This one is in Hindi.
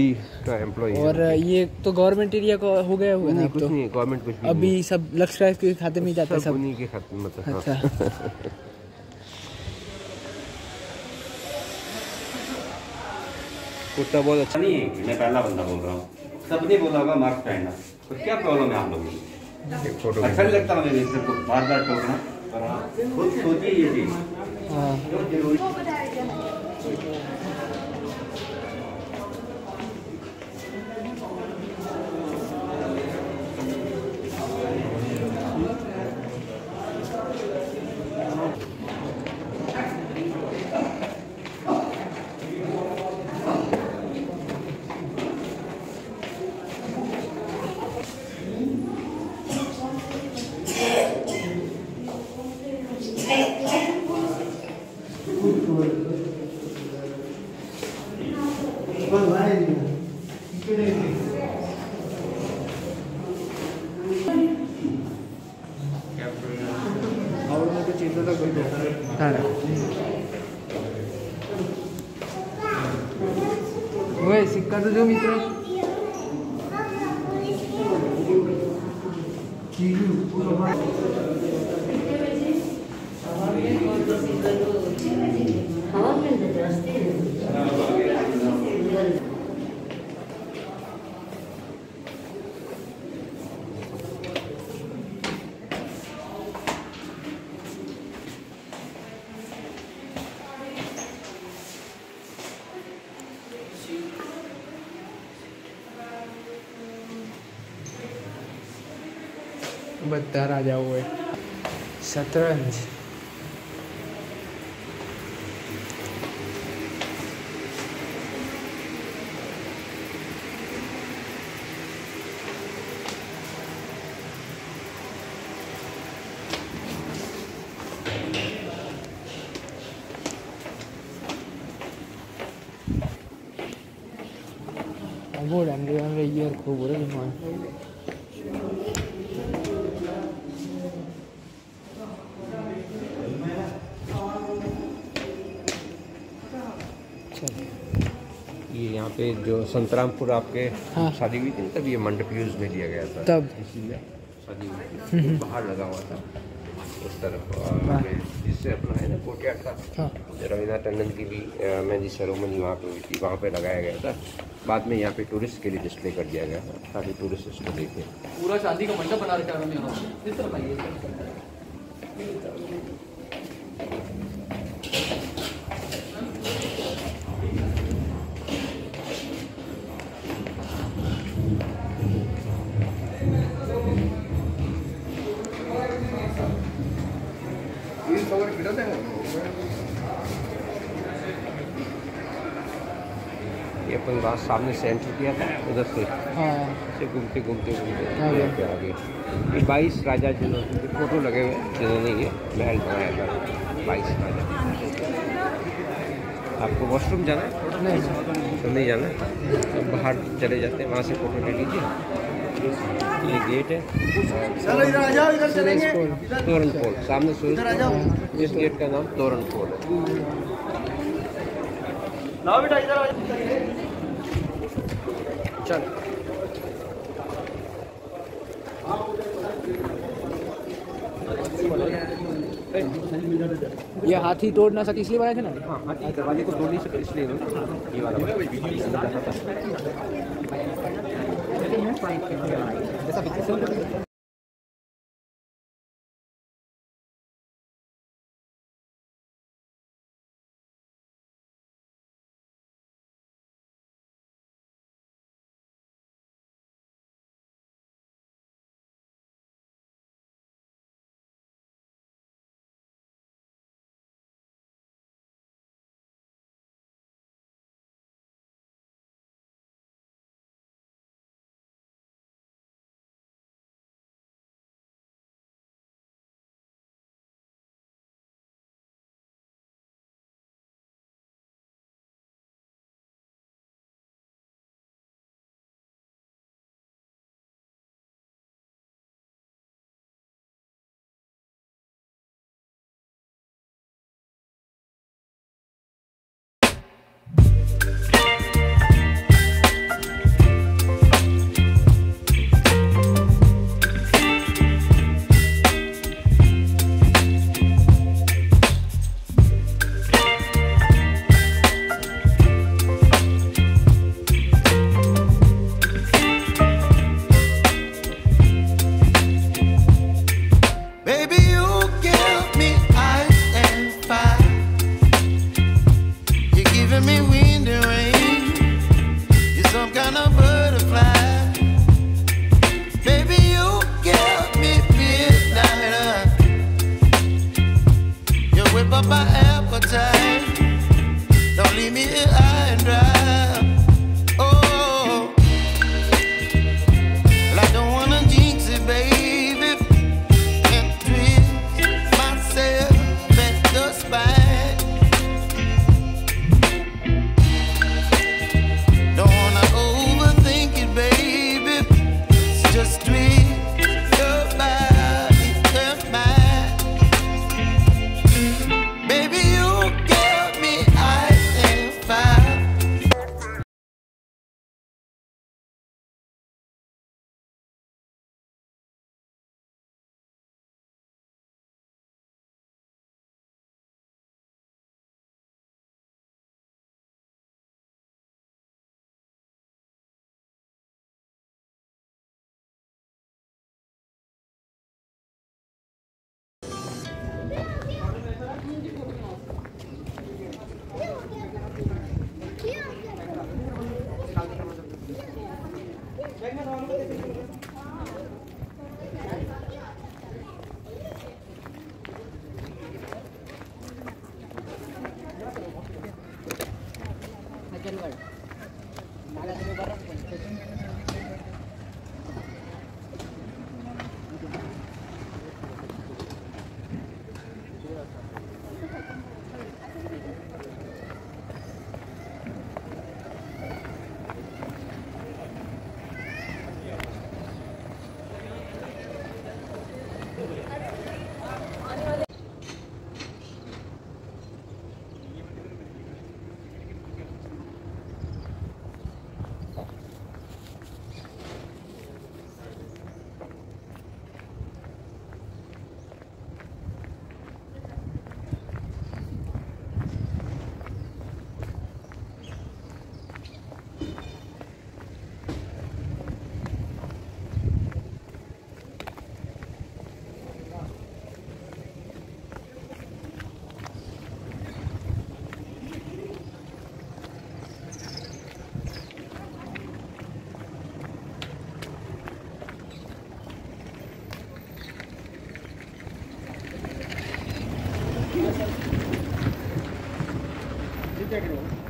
और ये तो गवर्नमेंट एरिया का हो गया हुआ ना, कुछ नहीं गवर्नमेंट कुछ अभी सब लक्ष्य ट्राइब के खाते में जाता है, सब उन्हीं के खाते में मतलब। अच्छा कुत्ता बहुत अच्छा नहीं, मैं पहला बंदा बोल रहा हूँ, सबने बोला होगा मास्क पहनना, तो क्या प्रॉब्लम है आप लोगों को? अच्छा नहीं लगता मुझे इससे बार बार टोकना, पर खुद सोचिए ये चीज। ओए सिक्का तो जो मित्र बता राजा हुए शतरंज वो डंडे यार को बोले मान पे जो संतरामपुर आपके हाँ। शादी हुई थी तब ये मंडप यूज में लिया गया था, तब इसलिए शादी में बाहर लगा हुआ था उस तरफ हाँ। जिससे अपना है ना कोटिया था हाँ। रवीना टंडन की भी मैं जिस सेरोमनी वहाँ पे हुई थी वहाँ पे लगाया गया था, बाद में यहाँ पे टूरिस्ट के लिए डिस्प्ले कर दिया गया था ताकि टूरिस्ट इसको देखे। पूरा शादी का मंडप बना रखा ये अपन बात सामने सेंटर किया था उधर से हाँ। से घूमते घूमते घूमते आगे ये 22 राजा जिन्होंने फोटो लगे हुए जिन्होंने ये महल बनाया था 22 राजा। आपको वॉशरूम जाना है? नहीं जाना है तो बाहर चले जाते हैं, वहाँ से फोटो ले लीजिए। ये गेट है तोरण पोल, सामने सूरज, इस गेट का नाम तोरण पोल है। लाओ बेटा इधर आओ चल। ये हाथी तोड़ ना सके इसलिए बनाए थे ना हाथी दरवाजे को तोड़ नहीं सके इसलिए ये वाला जैसा silver. Take it over.